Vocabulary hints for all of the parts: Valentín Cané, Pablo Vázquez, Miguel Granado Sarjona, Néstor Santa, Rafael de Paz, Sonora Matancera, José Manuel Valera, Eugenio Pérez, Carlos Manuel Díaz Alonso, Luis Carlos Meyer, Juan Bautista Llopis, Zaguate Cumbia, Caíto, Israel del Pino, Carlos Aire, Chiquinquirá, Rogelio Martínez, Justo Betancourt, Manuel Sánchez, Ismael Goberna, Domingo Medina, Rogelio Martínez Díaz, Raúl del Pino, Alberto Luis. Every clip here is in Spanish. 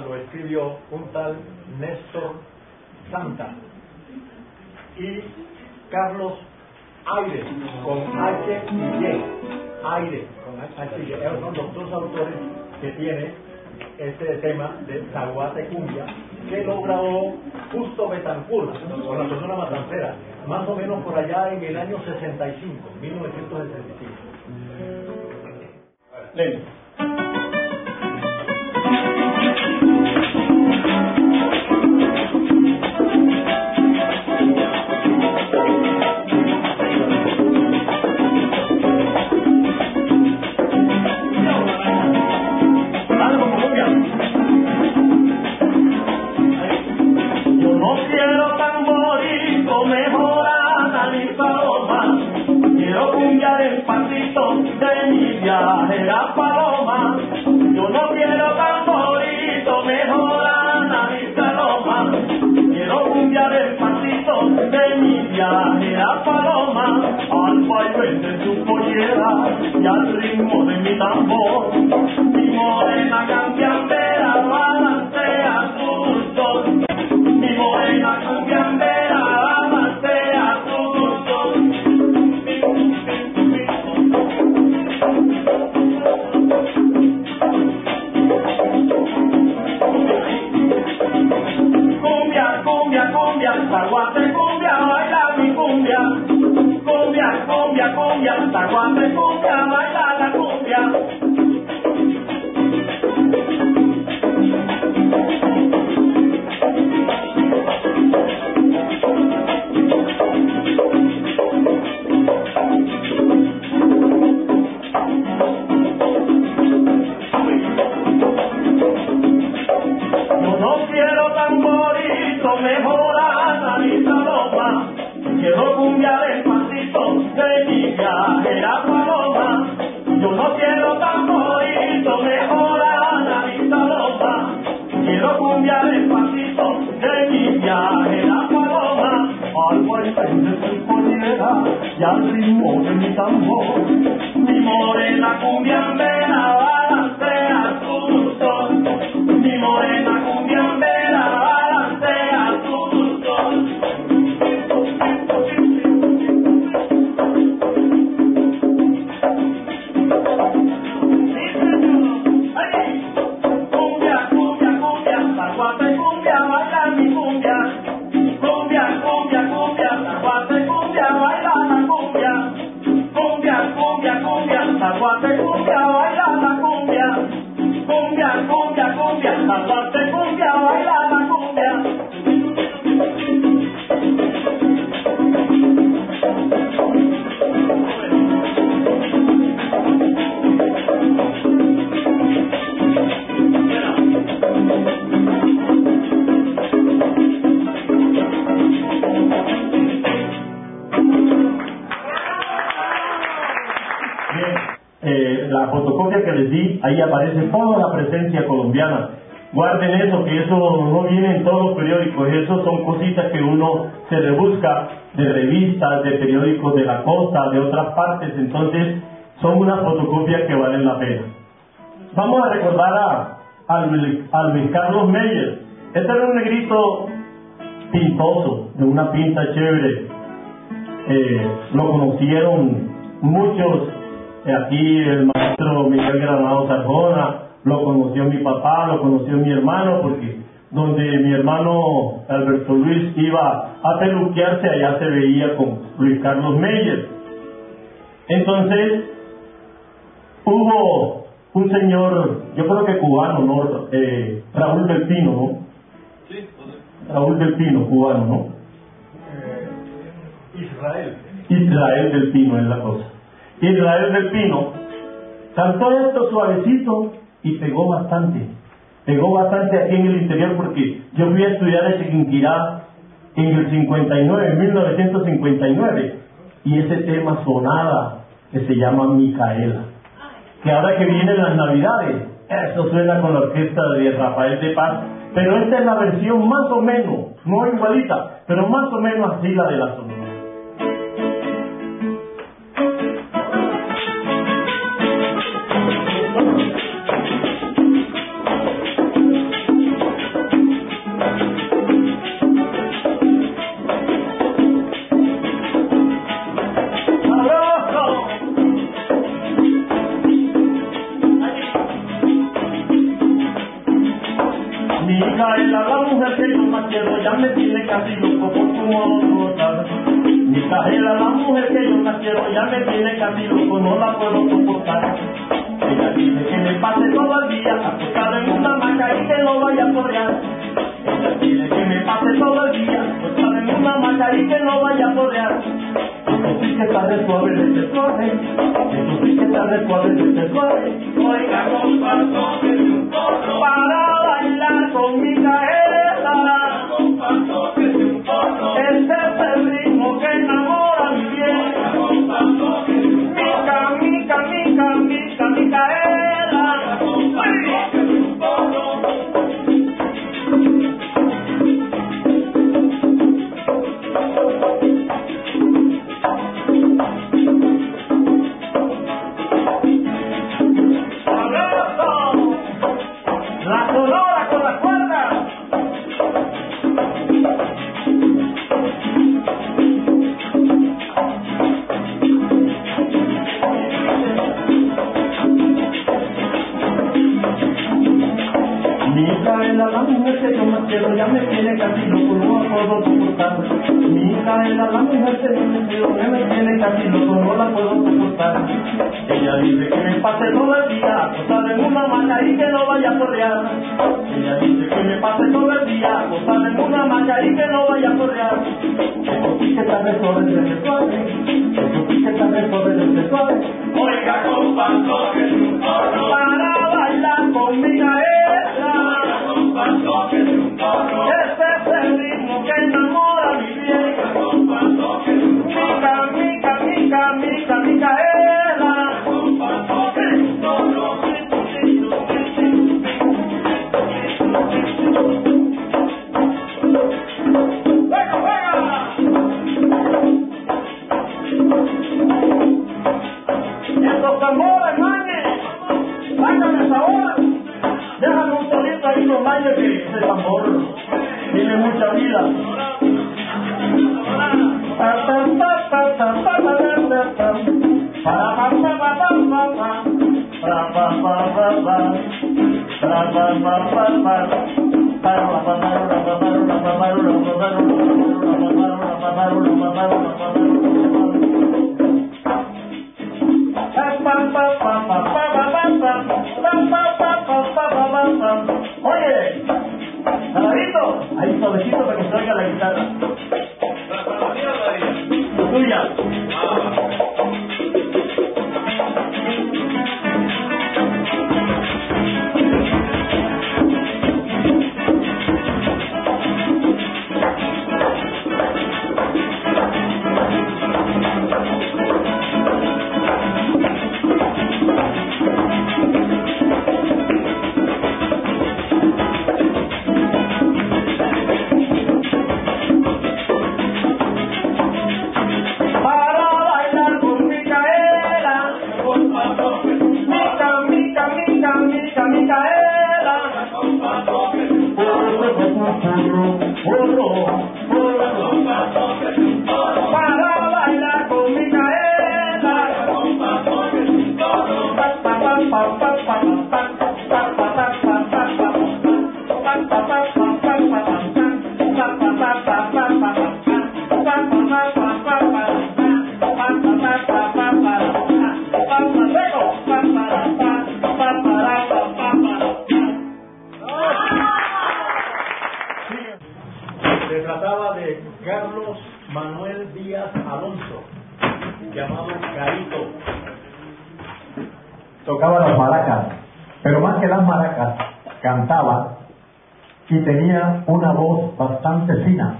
Lo escribió un tal Néstor Santa y Carlos Aire con H y E. Aire con H y E son los dos autores que tiene este tema de Zaguate Cumbia, que lo grabó Justo Betancourt con la Sonora Matancera, más o menos por allá en el año 65, 1965. Len. Y al ritmo de mi tambor, mi morena cambiantera balancea sus Zaguate cumbia, baila mi cumbia. Cumbia, cumbia, cumbia. Zaguate cumbia, baila la cumbia. Y al ritmo de mi tambor, mi morena cumbiambera balancea tu sol. Mi morena cumbiambera balancea tu sol. Cumbia, cumbia, cumbia, Zaguate cumbia, baila mi cumbia. Cumbia, cumbia, cumbia, Zaguate cumbia, baila. Zaguate cumbia, baila la cumbia. Cumbia, cumbia, cumbia. Zaguate cumbia, baila la cumbia. La fotocopia que les di, ahí aparece toda la presencia colombiana. Guarden eso, que eso no viene en todos los periódicos. Eso son cositas que uno se le busca de revistas, de periódicos de la costa, de otras partes. Entonces son unas fotocopias que valen la pena. Vamos a recordar a Luis Carlos Meyer. Este era un negrito pintoso, de una pinta chévere. Lo conocieron muchos. Aquí el maestro Miguel Granado Sarjona, lo conoció mi papá, lo conoció mi hermano, porque donde mi hermano Alberto Luis iba a peluquearse, allá se veía con Luis Carlos Meyer. Entonces, hubo un señor, yo creo que cubano, ¿no? Raúl del Pino, ¿no? Sí, Raúl del Pino, cubano, ¿no? Israel. Israel del Pino es la cosa. Israel del Pino cantó esto suavecito y pegó bastante aquí en el interior, porque yo fui a estudiar a Chiquinquirá en el 1959, y ese tema sonaba, que se llama Micaela, que ahora que vienen las navidades, eso suena con la orquesta de Rafael de Paz, pero esta es la versión más o menos, no igualita, pero más o menos así la de la Sonora. Micaela, la mujer que yo la quiero, ya me tiene casi loco, no la puedo soportar. Ella dice que me pase todo el día acostada en una hamaca y que no vaya a torear. Ella dice que me pase todo el día acostada en una hamaca y que no vaya a torear. Eso sí que está de suave desde suave, eso sí que está de suave desde suave. Oiga, comparto de un toro para bailar con Micaela. Comparto de un toro. La Sonora con las cuerdas. pero ya me tiene casi loco, no la puedo soportar. Mi hija era la mujer de mi vestido, que me tiene casi loco, no la puedo soportar. Ella dice que me pase todo el día acostada en una hamaca y que no vaya a correar. Ella dice que me pase todo el día acostada en una hamaca y que no vaya a correar. Eso sí que está mejor desde suave, eso sí que está mejor desde suave. Oiga, compadre, que es un toro para bailar con mi caeta. Que es un toro, ese es el ritmo que enamora mi vieja. Mica, mica, mica, mica, Micaela. Que es un toro. ¡Venga, venga! ¡Estos tambores, manes! ¡Sácanos ahora! Déjame un solito ahí con Mayer que ese tambor tiene mucha vida. Oye, saladito, ahí suavecito para que salga la guitarra. La tuya. Se trataba de Carlos Manuel Díaz Alonso, llamado Caíto. Tocaba las maracas, pero más que las maracas, cantaba y tenía una voz bastante fina,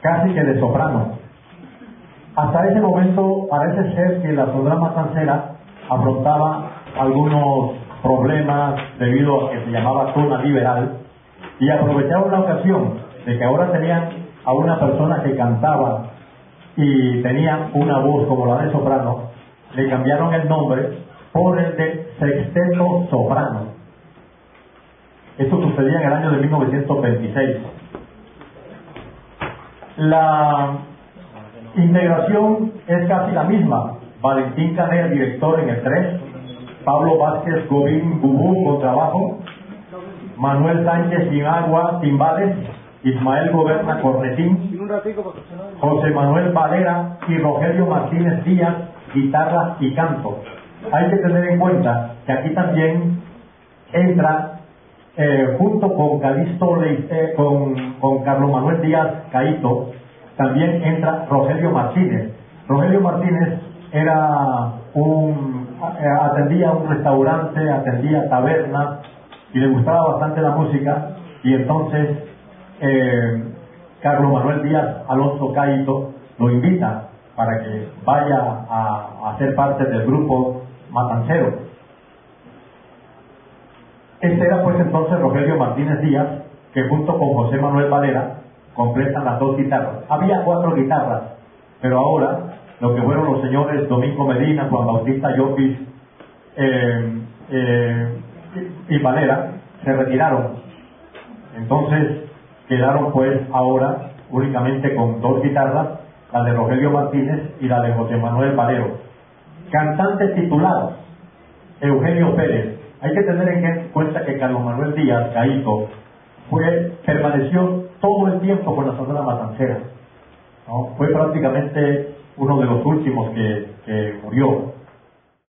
casi que de soprano. Hasta ese momento parece ser que la Sonora Matancera afrontaba algunos problemas debido a que se llamaba zona liberal y aprovecharon la ocasión de que ahora tenían a una persona que cantaba y tenía una voz como la de soprano. Le cambiaron el nombre por el de sexteto soprano. Esto sucedía en el año de 1926. La integración es casi la misma. Valentín Cané, director en el 3, Pablo Vázquez, Gobín, Bubú, con trabajo, Manuel Sánchez, Sin Agua, Timbales, Ismael Goberna, cornetín, José Manuel Valera y Rogelio Martínez Díaz, guitarra y canto. Hay que tener en cuenta que aquí también entra, junto con Carlos Manuel Díaz Caíto, también entra Rogelio Martínez. Rogelio Martínez era atendía un restaurante, atendía taberna y le gustaba bastante la música, y entonces Carlos Manuel Díaz Alonso Caíto lo invita para que vaya a ser parte del grupo matancero. Este era pues entonces Rogelio Martínez Díaz, que junto con José Manuel Valera completan las dos guitarras. Había 4 guitarras, pero ahora lo que fueron los señores Domingo Medina, Juan Bautista Llopis y Valera se retiraron. Entonces quedaron pues ahora únicamente con 2 guitarras, la de Rogelio Martínez y la de José Manuel Valero. Cantante titulado Eugenio Pérez. Hay que tener en cuenta que Carlos Manuel Díaz Caíto permaneció todo el tiempo con la Sonora Matancera, ¿no? Fue prácticamente uno de los últimos que murió.